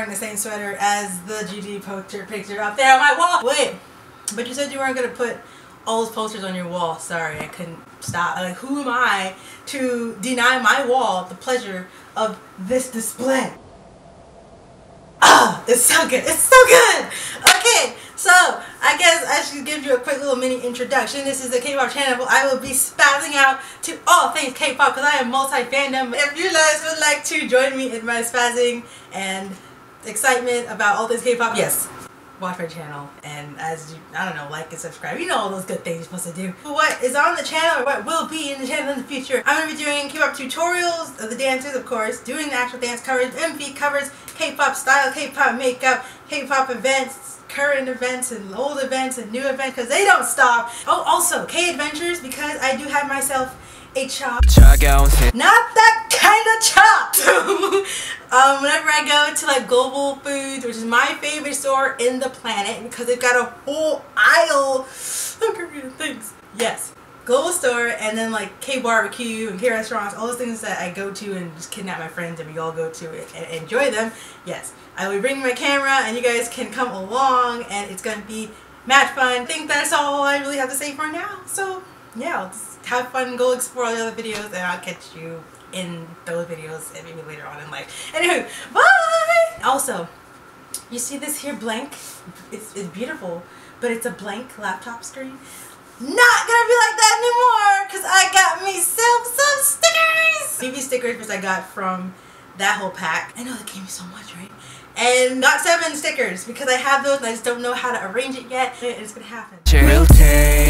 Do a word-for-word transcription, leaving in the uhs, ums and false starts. wearing the same sweater as the G G poster picture up there on my wall. Wait, but you said you weren't going to put all those posters on your wall. Sorry, I couldn't stop. Like, who am I to deny my wall the pleasure of this display? Ah, oh, it's so good. It's so good. Okay, so I guess I should give you a quick little mini introduction. This is the K-pop channel. I will be spazzing out to all things K-pop because I am multi-fandom. If you guys would like to join me in my spazzing and excitement about all things K-pop, yes, watch my channel, and as you, I don't know, like and subscribe. You know all those good things you're supposed to do. But what is on the channel, or what will be in the channel in the future, I'm going to be doing K-pop tutorials of the dancers, of course, doing the actual dance covers, M V covers, K-pop style, K-pop makeup, K-pop events, current events and old events and new events, because they don't stop. Oh, also K-adventures, because I do have myself a chop. Not that kind of chop! um, whenever I go to like Global Foods, which is my favorite store in the planet because they've got a whole aisle of Korean things. Yes, Global Store, and then like K-Barbecue and K-Restaurants, all those things that I go to and just kidnap my friends and we all go to it and enjoy them. Yes, I will bring my camera and you guys can come along and it's going to be mad fun. I think that's all I really have to say for now. So yeah, I'll just have fun, go explore all the other videos, and I'll catch you in those videos and maybe later on in life. Anyway, bye! Also, you see this here blank? It's, it's beautiful, but it's a blank laptop screen. Not gonna be like that anymore, because I got myself some stickers! B B stickers, which I got from that whole pack. I know that gave me so much, right? And got seven stickers, because I have those and I just don't know how to arrange it yet, and it's gonna happen. Chill.